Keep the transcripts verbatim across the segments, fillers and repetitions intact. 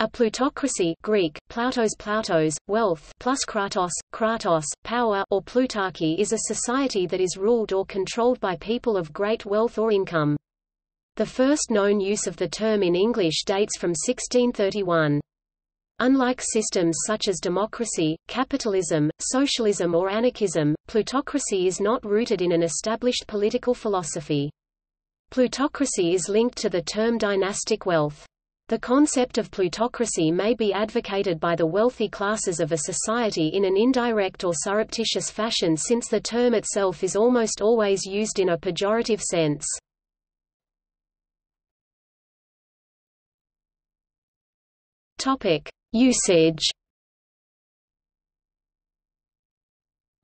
A plutocracy (Greek: Plautos, Plautos, wealth) plus kratos, kratos, power or plutarchy is a society that is ruled or controlled by people of great wealth or income. The first known use of the term in English dates from sixteen thirty-one. Unlike systems such as democracy, capitalism, socialism or anarchism, plutocracy is not rooted in an established political philosophy. Plutocracy is linked to the term dynastic wealth. The concept of plutocracy may be advocated by the wealthy classes of a society in an indirect or surreptitious fashion, since the term itself is almost always used in a pejorative sense. Topic: Usage.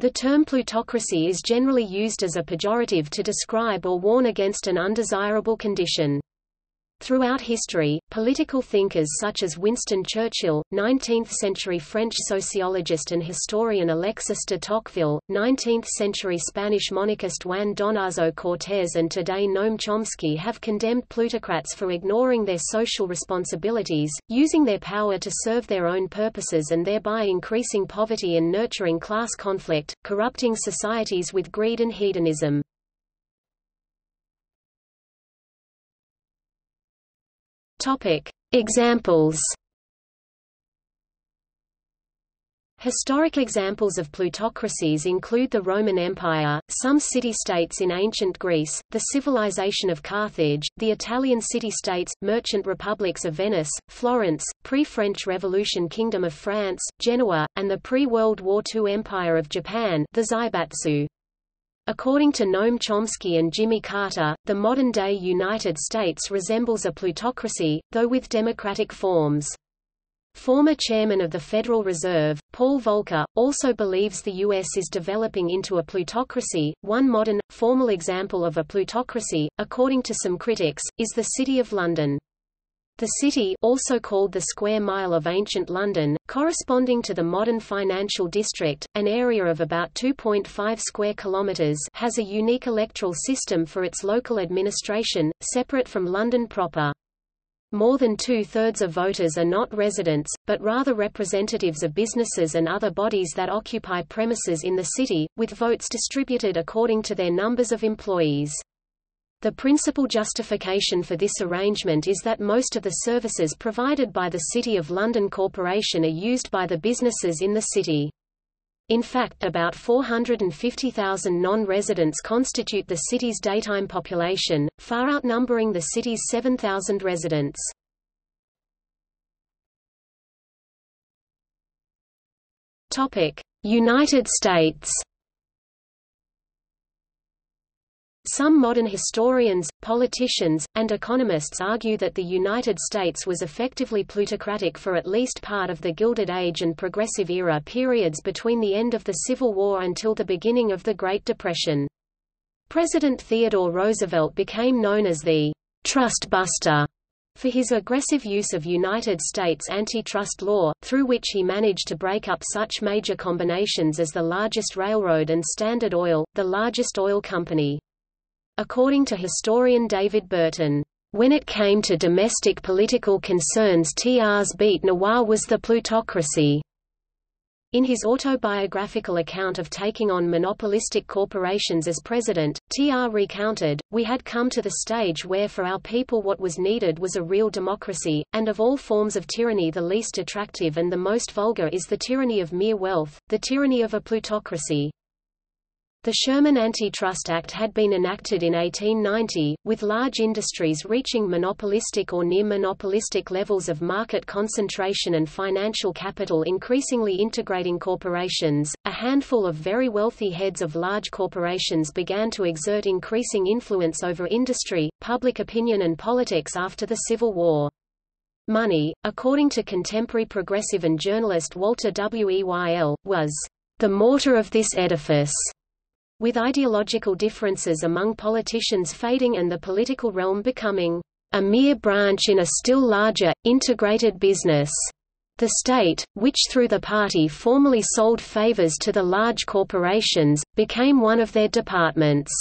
The term plutocracy is generally used as a pejorative to describe or warn against an undesirable condition. Throughout history, political thinkers such as Winston Churchill, nineteenth-century French sociologist and historian Alexis de Tocqueville, nineteenth-century Spanish monarchist Juan Donoso Cortés and today Noam Chomsky have condemned plutocrats for ignoring their social responsibilities, using their power to serve their own purposes and thereby increasing poverty and nurturing class conflict, corrupting societies with greed and hedonism. Topic: Examples. Historic examples of plutocracies include the Roman Empire, some city-states in ancient Greece, the civilization of Carthage, the Italian city-states, merchant republics of Venice, Florence, pre-French Revolution Kingdom of France, Genoa, and the pre-World War Two Empire of Japan, the Zaibatsu. According to Noam Chomsky and Jimmy Carter, the modern-day United States resembles a plutocracy, though with democratic forms. Former chairman of the Federal Reserve, Paul Volcker, also believes the U S is developing into a plutocracy. One modern, formal example of a plutocracy, according to some critics, is the City of London. The city, also called the square mile of ancient London, corresponding to the modern financial district, an area of about two point five square kilometres, has a unique electoral system for its local administration, separate from London proper. More than two-thirds of voters are not residents, but rather representatives of businesses and other bodies that occupy premises in the city, with votes distributed according to their numbers of employees. The principal justification for this arrangement is that most of the services provided by the City of London Corporation are used by the businesses in the city. In fact, about four hundred fifty thousand non-residents constitute the city's daytime population, far outnumbering the city's seven thousand residents. United States. Some modern historians, politicians, and economists argue that the United States was effectively plutocratic for at least part of the Gilded Age and Progressive Era periods between the end of the Civil War until the beginning of the Great Depression. President Theodore Roosevelt became known as the "Trust Buster" for his aggressive use of United States antitrust law, through which he managed to break up such major combinations as the largest railroad and Standard Oil, the largest oil company. According to historian David Burton, "When it came to domestic political concerns, T R's beat noir was the plutocracy." In his autobiographical account of taking on monopolistic corporations as president, T R recounted, "We had come to the stage where for our people what was needed was a real democracy, and of all forms of tyranny the least attractive and the most vulgar is the tyranny of mere wealth, the tyranny of a plutocracy." The Sherman Antitrust Act had been enacted in eighteen ninety, with large industries reaching monopolistic or near-monopolistic levels of market concentration and financial capital increasingly integrating corporations. A handful of very wealthy heads of large corporations began to exert increasing influence over industry, public opinion and politics after the Civil War. Money, according to contemporary progressive and journalist Walter Weyl, was the mortar of this edifice, with ideological differences among politicians fading and the political realm becoming a mere branch in a still larger, integrated business. The state, which through the party formerly sold favors to the large corporations, became one of their departments.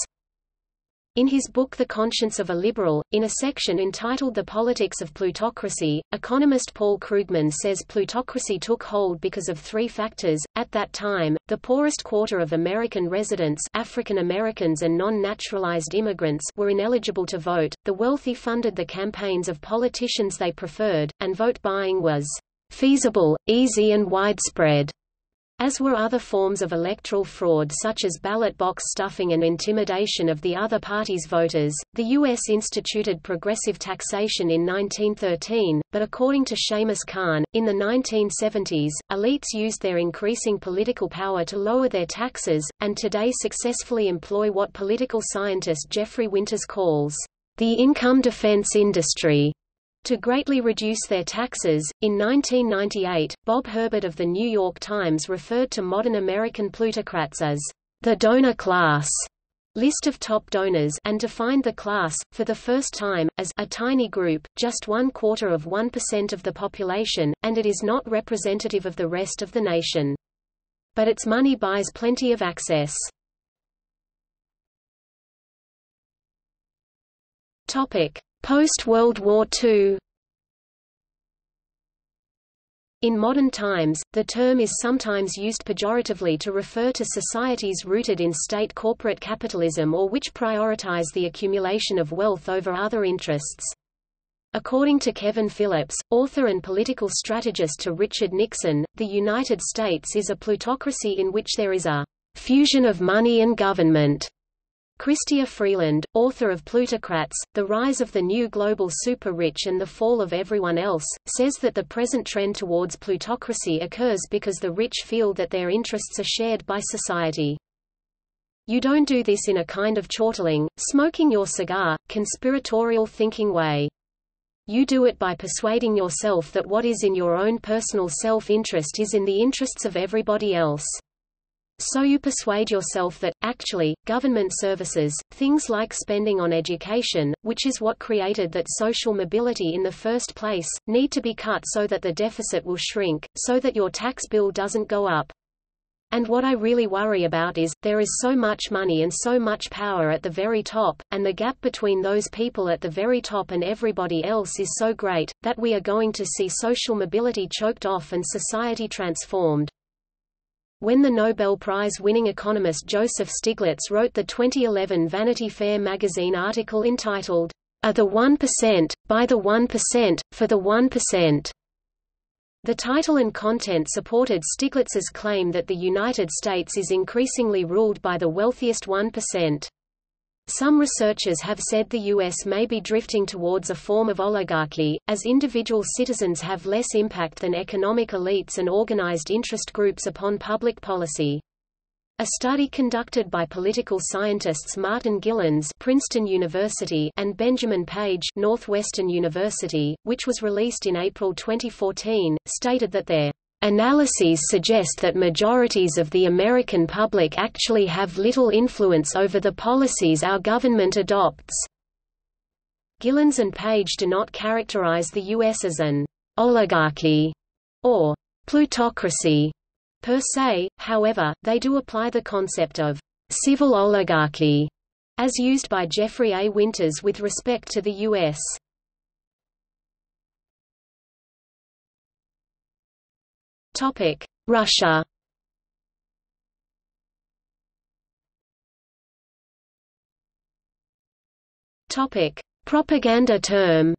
In his book The Conscience of a Liberal, in a section entitled The Politics of Plutocracy, economist Paul Krugman says plutocracy took hold because of three factors. At that time, the poorest quarter of American residents, African Americans and non-naturalized immigrants, were ineligible to vote, the wealthy funded the campaigns of politicians they preferred, and vote buying was feasible, easy and widespread, as were other forms of electoral fraud such as ballot box stuffing and intimidation of the other party's voters. The U S instituted progressive taxation in nineteen thirteen, but according to Seamus Khan, in the nineteen seventies, elites used their increasing political power to lower their taxes, and today successfully employ what political scientist Jeffrey Winters calls the income defense industry to greatly reduce their taxes. In nineteen ninety-eight, Bob Herbert of The New York Times referred to modern American plutocrats as the donor class, list of top donors, and defined the class, for the first time, as a tiny group, just one quarter of one percent of the population, and it is not representative of the rest of the nation. But its money buys plenty of access. Post-World War Two. In modern times, the term is sometimes used pejoratively to refer to societies rooted in state corporate capitalism or which prioritize the accumulation of wealth over other interests. According to Kevin Phillips, author and political strategist to Richard Nixon, the United States is a plutocracy in which there is a fusion of money and government. Chrystia Freeland, author of Plutocrats, The Rise of the New Global Super-Rich and the Fall of Everyone Else, says that the present trend towards plutocracy occurs because the rich feel that their interests are shared by society. You don't do this in a kind of chortling, smoking your cigar, conspiratorial thinking way. You do it by persuading yourself that what is in your own personal self-interest is in the interests of everybody else. So you persuade yourself that, actually, government services, things like spending on education, which is what created that social mobility in the first place, need to be cut so that the deficit will shrink, so that your tax bill doesn't go up. And what I really worry about is, there is so much money and so much power at the very top, and the gap between those people at the very top and everybody else is so great, that we are going to see social mobility choked off and society transformed. When the Nobel Prize-winning economist Joseph Stiglitz wrote the twenty eleven Vanity Fair magazine article entitled, "Are the one percent, by the one percent, for the one percent." The title and content supported Stiglitz's claim that the United States is increasingly ruled by the wealthiest one percent. Some researchers have said the U S may be drifting towards a form of oligarchy, as individual citizens have less impact than economic elites and organized interest groups upon public policy. A study conducted by political scientists Martin Gillens, Princeton University, and Benjamin Page, Northwestern University, which was released in April twenty fourteen, stated that their analyses suggest that majorities of the American public actually have little influence over the policies our government adopts. Gillens and Page do not characterize the U S as an oligarchy or plutocracy per se, however, they do apply the concept of civil oligarchy as used by Jeffrey A. Winters with respect to the U S Topic: Russia. Topic: Propaganda term.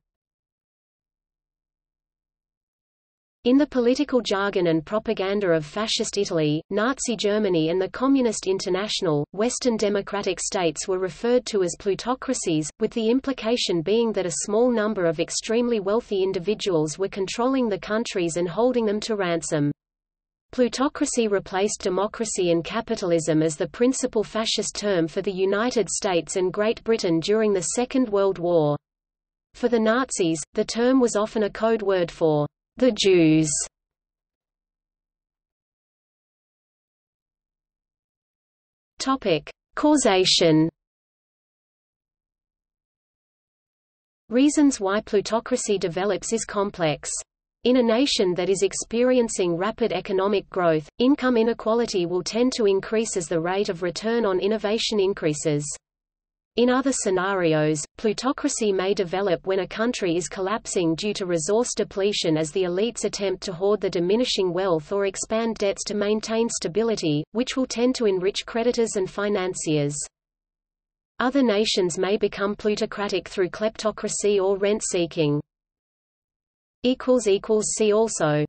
In the political jargon and propaganda of Fascist Italy, Nazi Germany and the Communist International, Western democratic states were referred to as plutocracies, with the implication being that a small number of extremely wealthy individuals were controlling the countries and holding them to ransom. Plutocracy replaced democracy and capitalism as the principal fascist term for the United States and Great Britain during the Second World War. For the Nazis, the term was often a code word for the Jews. Topic: Causation. Reasons why plutocracy develops is complex. In a nation that is experiencing rapid economic growth, income inequality will tend to increase as the rate of return on innovation increases. In other scenarios, plutocracy may develop when a country is collapsing due to resource depletion as the elites attempt to hoard the diminishing wealth or expand debts to maintain stability, which will tend to enrich creditors and financiers. Other nations may become plutocratic through kleptocracy or rent-seeking. See also